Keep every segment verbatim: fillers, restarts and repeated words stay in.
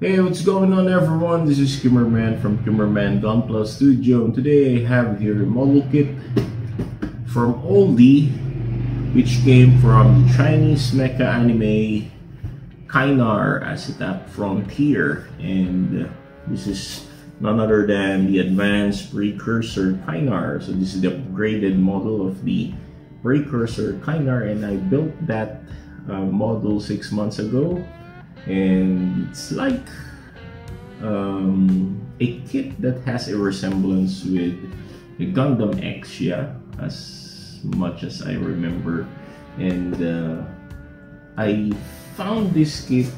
Hey, what's going on everyone? This is Kimmerman from Kimmerman Gunpla Studio, and today I have here a model kit from Auldey, which came from the Chinese mecha anime Kainar Asy-Tac Frontier, and this is none other than the Advanced Precursor Kainar. So this is the upgraded model of the Precursor Kainar, and I built that uh, model six months ago. And it's like um, a kit that has a resemblance with the Gundam Exia, as much as I remember. And uh, I found this kit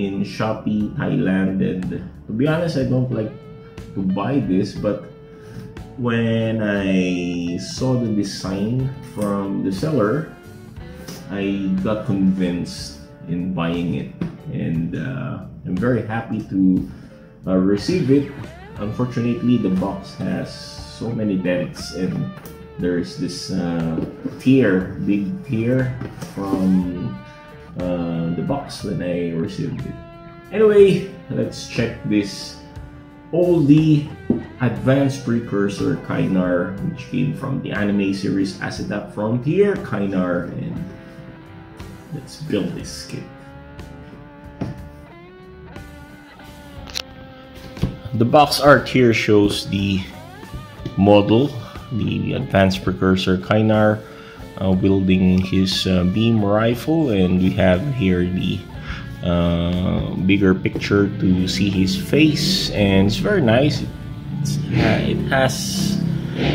in Shopee, Thailand. And to be honest, I don't like to buy this, but when I saw the design from the seller, I got convinced in buying it. And uh, I'm very happy to uh, receive it. Unfortunately, the box has so many dents, and there is this uh, tear, big tear from uh, the box when I received it. Anyway, let's check this Auldey Advanced Precursor Kainar, which came from the anime series Asy-Tac Frontier Kainar, and let's build this kit. The box art here shows the model, the Advanced Precursor Kainar, uh, wielding his uh, beam rifle, and we have here the uh, bigger picture to see his face, and it's very nice. It's, uh, it has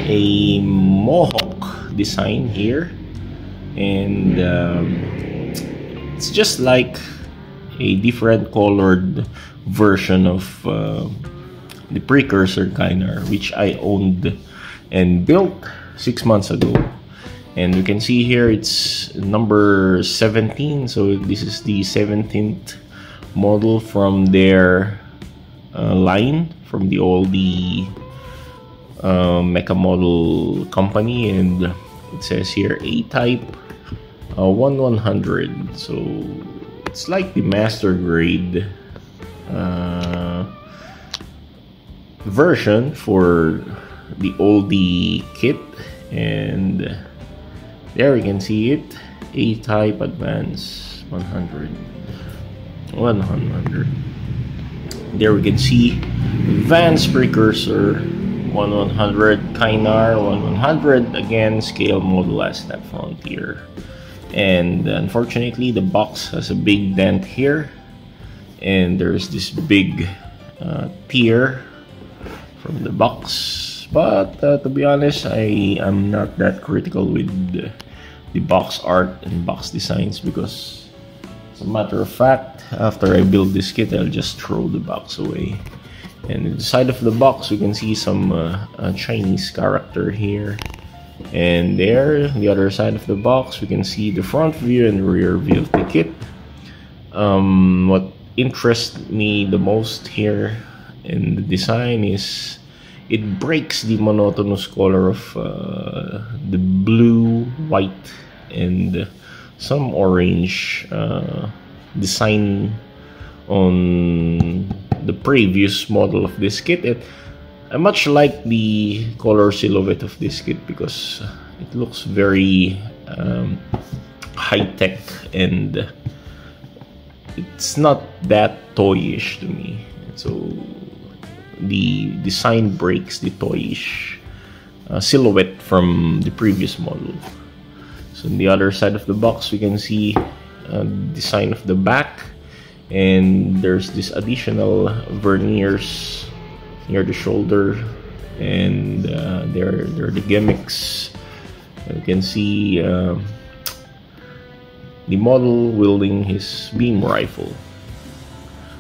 a mohawk design here, and um, it's just like a different colored version of uh, the Precursor Kainar, which I owned and built six months ago. And you can see here it's number seventeen, so this is the seventeenth model from their uh, line, from the Auldey uh, mecha model company. And it says here A-type uh, one one hundred, so it's like the Master Grade uh, version for the Auldey kit. And there you can see it, A-type Advance one hundred. There we can see Advanced Precursor one one hundred Kainar one one hundred, again scale model as that Frontier. And unfortunately the box has a big dent here, and there's this big uh, tear from the box, but uh, to be honest, I am not that critical with the, the box art and box designs, because as a matter of fact, after I build this kit, I'll just throw the box away. And in the side of the box, you can see some uh, uh, Chinese character here, and there, the other side of the box, we can see the front view and rear view of the kit. Um, what interests me the most here in the design is it breaks the monotonous color of uh, the blue, white, and some orange uh, design on the previous model of this kit. It, I much like the color silhouette of this kit because it looks very um, high-tech, and it's not that toyish to me. So the design breaks the toyish uh, silhouette from the previous model. So on the other side of the box, we can see uh, the design of the back, and there's this additional verniers near the shoulder, and uh, there there are the gimmicks. You can see uh, the model wielding his beam rifle.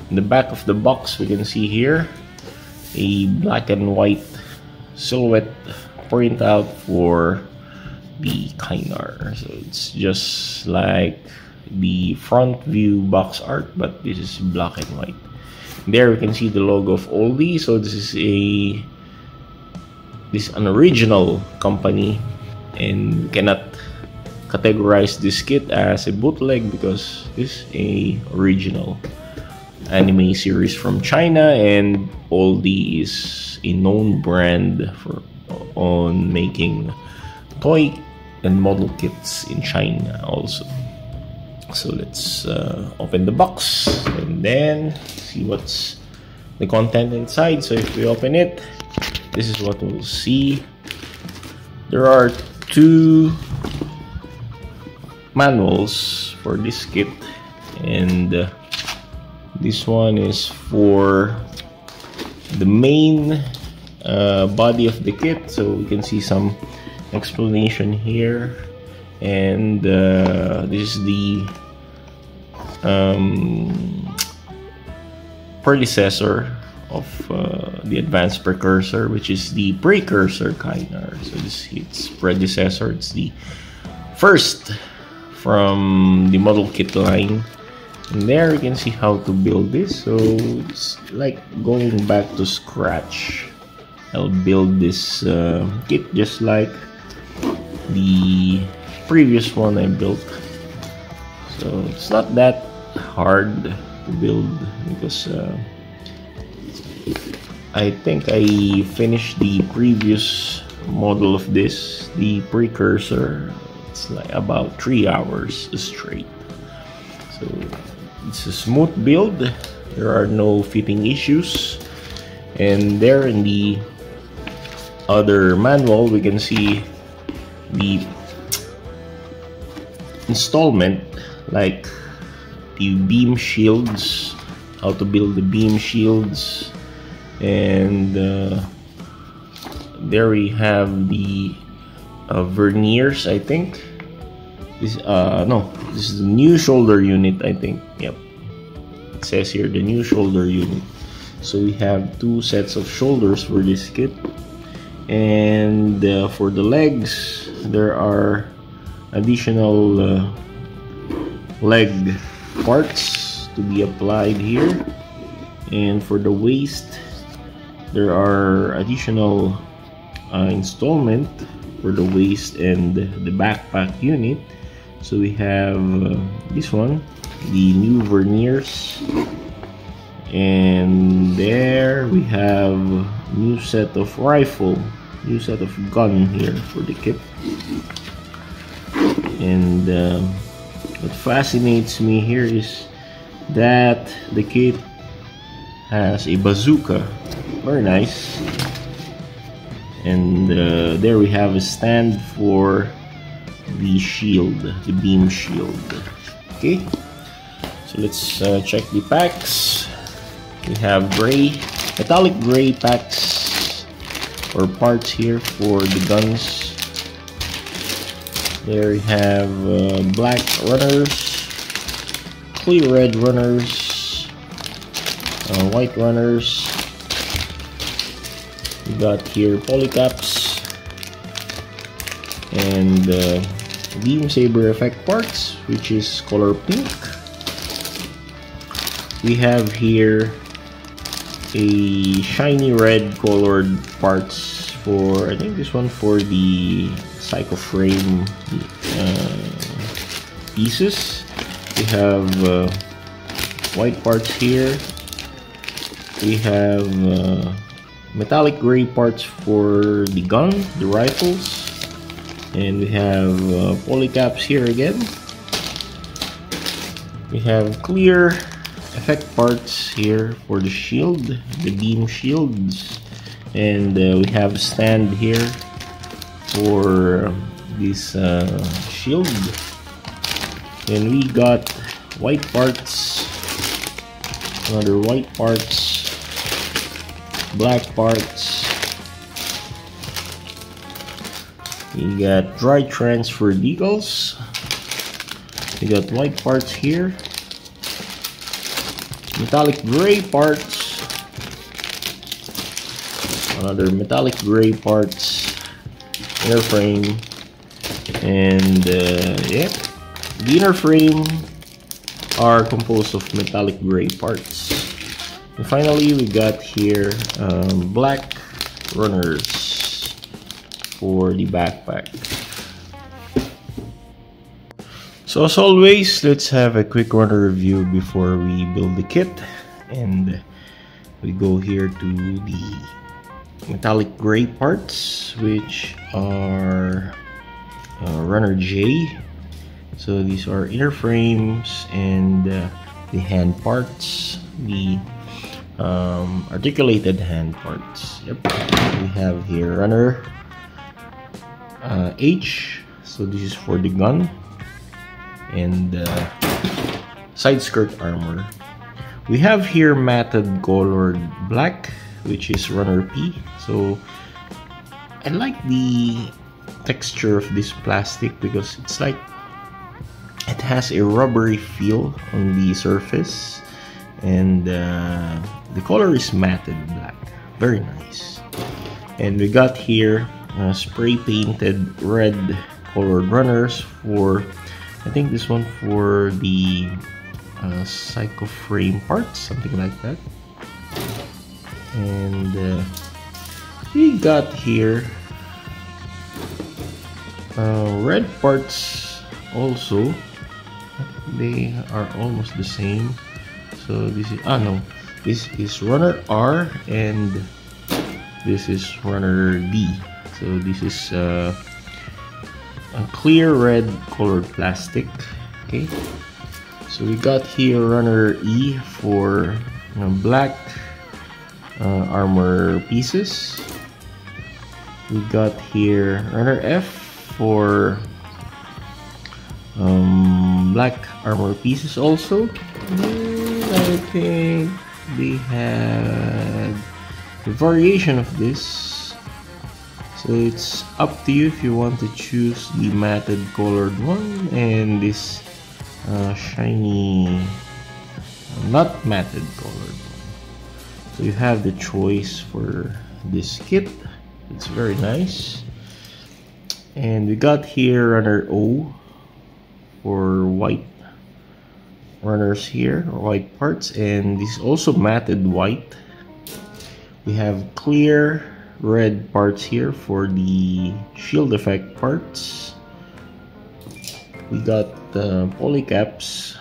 In the back of the box, we can see here a black and white silhouette printout for the Kainar. So it's just like the front view box art, but this is black and white. There we can see the logo of Auldey. So this is a this is an original company, and we cannot categorize this kit as a bootleg because this is a original. anime series from China, and Auldey is a known brand for on making toy and model kits in China also. So let's uh, open the box and then see what's the content inside. So if we open it, this is what we'll see. There are two manuals for this kit, and uh, this one is for the main uh, body of the kit, so we can see some explanation here, and uh, this is the um, predecessor of uh, the Advanced Precursor, which is the Precursor Kainar. So this is its predecessor. It's the first from the model kit line, and there you can see how to build this. So it's like going back to scratch. I'll build this uh, kit just like the previous one I built. So it's not that hard to build, because uh, I think I finished the previous model of this, the Precursor. It's like about three hours straight. So it's a smooth build. There are no fitting issues. And there in the other manual, we can see the installment, like the beam shields, how to build the beam shields. And uh, there we have the uh, verniers, I think. This uh, no, this is the new shoulder unit, I think. Yep, it says here the new shoulder unit. So we have two sets of shoulders for this kit, and uh, for the legs, there are additional uh, leg parts to be applied here, and for the waist, there are additional uh, installment for the waist and the backpack unit. So we have uh, this one, the new verniers, and there we have new set of rifle, new set of gun here for the kit. And uh, what fascinates me here is that the kit has a bazooka. Very nice. And uh, there we have a stand for the shield, the beam shield. Okay, so let's uh, check the packs. We have gray, metallic gray packs or parts here for the guns. There we have uh, black runners, clear red runners, uh, white runners. We got here polycaps and uh, beam saber effect parts, which is color pink. We have here a shiny red colored parts for, I think this one for the Psycho Frame uh, pieces. We have uh, white parts here. We have uh, metallic gray parts for the gun, the rifles, and we have uh, polycaps here again. We have clear effect parts here for the shield, the beam shields, and uh, we have stand here for this uh, shield. And we got white parts, another white parts, black parts. We got dry transfer deagles. We got white parts here, metallic gray parts, another metallic gray parts, inner frame, and uh, yeah, the inner frame are composed of metallic gray parts. And finally, we got here um, black runners for the backpack. So as always, let's have a quick runner review before we build the kit. and we go here to the metallic gray parts, which are uh, runner J. So these are inner frames and uh, the hand parts, the um, articulated hand parts. Yep, we have here runner uh, H. So this is for the gun, and uh, side skirt armor. We have here matted colored black, which is runner P. So I like the texture of this plastic because it's like it has a rubbery feel on the surface, and uh, the color is matted black. Very nice. And we got here uh, spray painted red colored runners for, I think this one for the uh, Psycho Frame parts, something like that. And uh, we got here uh, red parts also. They are almost the same. So this is, ah no, this is runner R and this is runner D. So this is uh, a clear red colored plastic. Okay, so we got here runner E for you know, black uh, armor pieces. We got here runner F for um, black armor pieces also. And I think they had a variation of this. So it's up to you if you want to choose the matted colored one and this uh, shiny not matted colored one. So you have the choice for this kit. It's very nice. And we got here runner O for white runners here, or white parts, and this is also matted white. We have clear red parts here for the shield effect parts. We got the uh, polycaps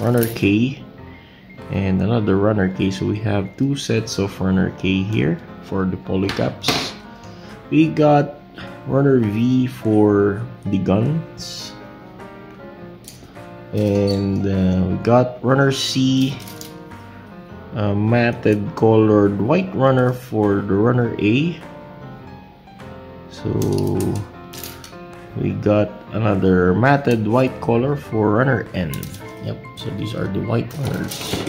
runner K and another runner K. So we have two sets of runner K here for the polycaps. We got runner V for the guns, and uh, we got runner C, a matted colored white runner for the runner A. So we got another matted white color for runner N. Yep, so these are the white runners.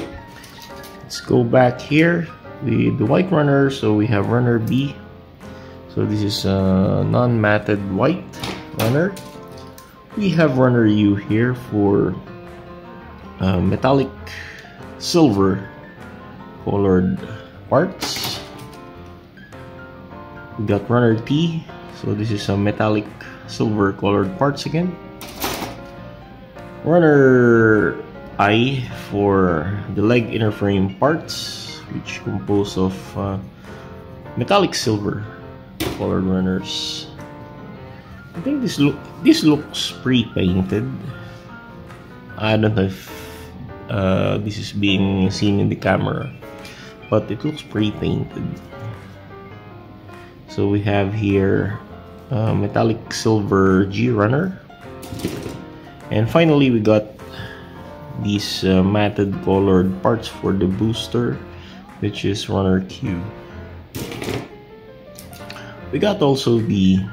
Let's go back here with the white runner. So we have runner B. So this is a non-matted white runner. We have runner U here for uh, metallic silver colored parts. We got runner T, so this is a metallic silver colored parts again. Runner I for the leg inner frame parts, which compose of uh, metallic silver colored runners. I think this look this looks pre-painted. I don't know if uh, this is being seen in the camera, but it looks pre-painted. So we have here uh, metallic silver G runner, and finally we got these uh, matted colored parts for the booster, which is runner Q. We got also the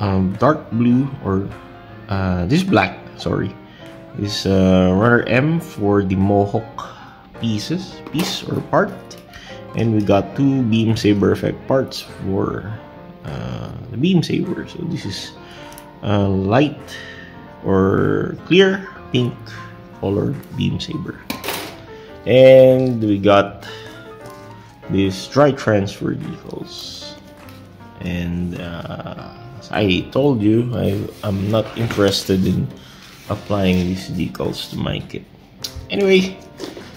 um, dark blue, or uh, this black, sorry, is uh, runner M for the Mohawk pieces piece or part, and we got two beam saber effect parts for uh, the beam saber. So this is uh, light or clear pink colored beam saber, and we got these dry transfer decals. And uh, as I told you, I, I'm not interested in applying these decals to my kit anyway.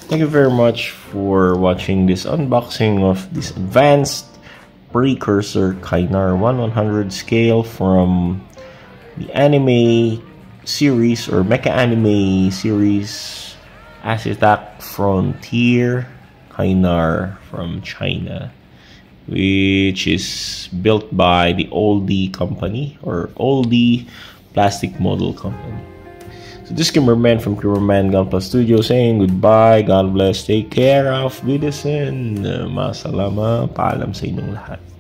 Thank you very much for watching this unboxing of this Advanced Precursor Kainar one one hundred scale from the anime series or mecha anime series Asy-Tac Frontier Kainar from China, which is built by the Auldey company or Auldey plastic model company. So this is Kimmerman from Kimmerman Gunpla Studio saying goodbye. God bless. Take care. Auf Wiedersehen. Masalama. Paalam sa inyong lahat.